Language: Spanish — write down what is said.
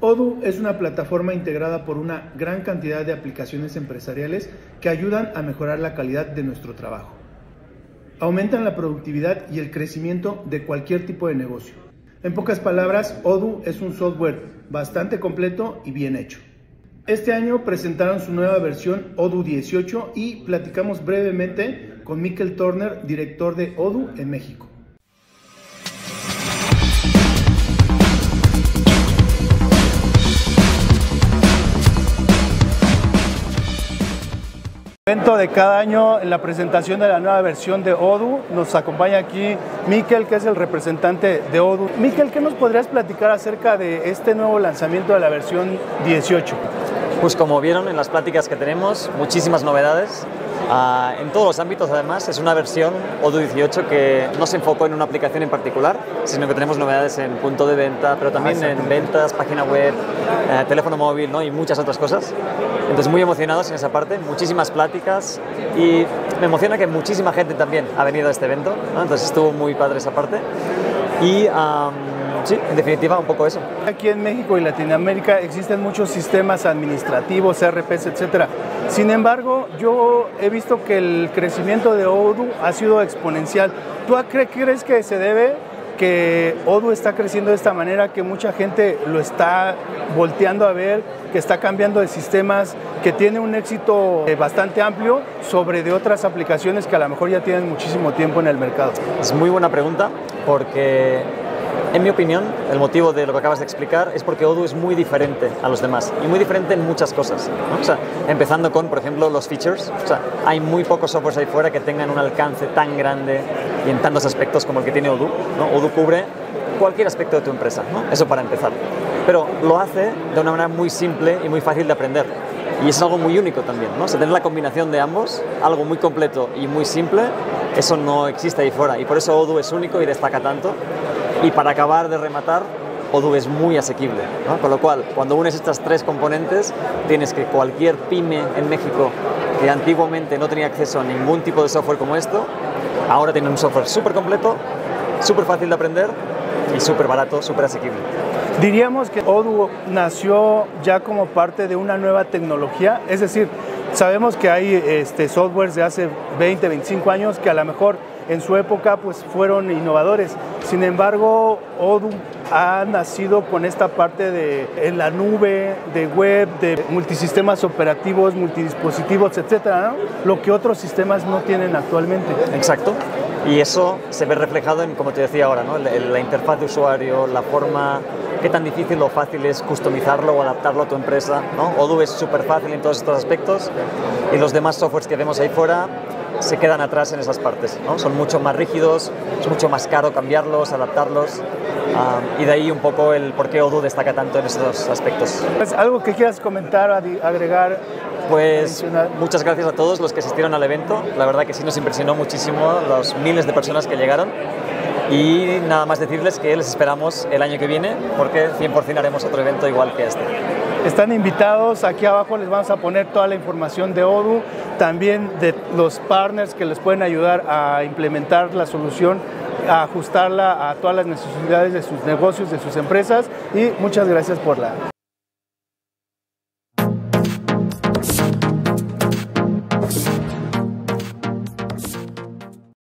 Odoo es una plataforma integrada por una gran cantidad de aplicaciones empresariales que ayudan a mejorar la calidad de nuestro trabajo. Aumentan la productividad y el crecimiento de cualquier tipo de negocio. En pocas palabras, Odoo es un software bastante completo y bien hecho. Este año presentaron su nueva versión Odoo 18 y platicamos brevemente con Mikkel Turner, director de Odoo en México. Evento de cada año, en la presentación de la nueva versión de Odoo, nos acompaña aquí Mikkel, que es el representante de Odoo. Mikkel, ¿qué nos podrías platicar acerca de este nuevo lanzamiento de la versión 18? Pues como vieron en las pláticas que tenemos, muchísimas novedades. En todos los ámbitos, además, es una versión Odoo 18 que no se enfocó en una aplicación en particular, sino que tenemos novedades en punto de venta, pero también en ventas, página web, teléfono móvil, ¿no? Y muchas otras cosas. Entonces, muy emocionados en esa parte, muchísimas pláticas, y me emociona que muchísima gente también ha venido a este evento, ¿no? Entonces, estuvo muy padre esa parte. Y sí, en definitiva, un poco eso. Aquí en México y Latinoamérica existen muchos sistemas administrativos, ERPs, etcétera. Sin embargo, yo he visto que el crecimiento de Odoo ha sido exponencial. ¿Tú a qué crees que se debe que Odoo está creciendo de esta manera, que mucha gente lo está volteando a ver, que está cambiando de sistemas, que tiene un éxito bastante amplio sobre de otras aplicaciones que a lo mejor ya tienen muchísimo tiempo en el mercado? Es muy buena pregunta porque, en mi opinión, el motivo de lo que acabas de explicar es porque Odoo es muy diferente a los demás y muy diferente en muchas cosas, ¿no? O sea, empezando con, por ejemplo, los features. O sea, hay muy pocos softwares ahí fuera que tengan un alcance tan grande y en tantos aspectos como el que tiene Odoo, ¿no? Odoo cubre cualquier aspecto de tu empresa, ¿no? Eso para empezar. Pero lo hace de una manera muy simple y muy fácil de aprender. Y es algo muy único también, ¿no? O sea, tener la combinación de ambos, algo muy completo y muy simple, eso no existe ahí fuera. Y por eso Odoo es único y destaca tanto. Y para acabar de rematar, Odoo es muy asequible, ¿no? Con lo cual, cuando unes estas tres componentes, tienes que cualquier pyme en México que antiguamente no tenía acceso a ningún tipo de software como esto, ahora tiene un software súper completo, súper fácil de aprender y súper barato, súper asequible. Diríamos que Odoo nació ya como parte de una nueva tecnología, es decir, sabemos que hay softwares de hace 20, 25 años que a lo mejor en su época pues fueron innovadores. Sin embargo, Odoo ha nacido con esta parte de en la nube, de web, de multisistemas operativos, multidispositivos, etcétera, ¿no? Lo que otros sistemas no tienen actualmente. Exacto. Y eso se ve reflejado en, como te decía ahora, ¿no? La interfaz de usuario, la forma, qué tan difícil o fácil es customizarlo o adaptarlo a tu empresa, ¿no? Odoo es súper fácil en todos estos aspectos y los demás softwares que vemos ahí fuera se quedan atrás en esas partes, ¿no? Son mucho más rígidos, es mucho más caro cambiarlos, adaptarlos, y de ahí un poco el por qué Odoo destaca tanto en estos aspectos. Pues, ¿algo que quieras comentar, agregar? Pues muchas gracias a todos los que asistieron al evento, la verdad que sí nos impresionó muchísimo los miles de personas que llegaron. Y nada más decirles que les esperamos el año que viene porque 100% haremos otro evento igual que este. Están invitados, aquí abajo les vamos a poner toda la información de Odoo, también de los partners que les pueden ayudar a implementar la solución, a ajustarla a todas las necesidades de sus negocios, de sus empresas, y muchas gracias por la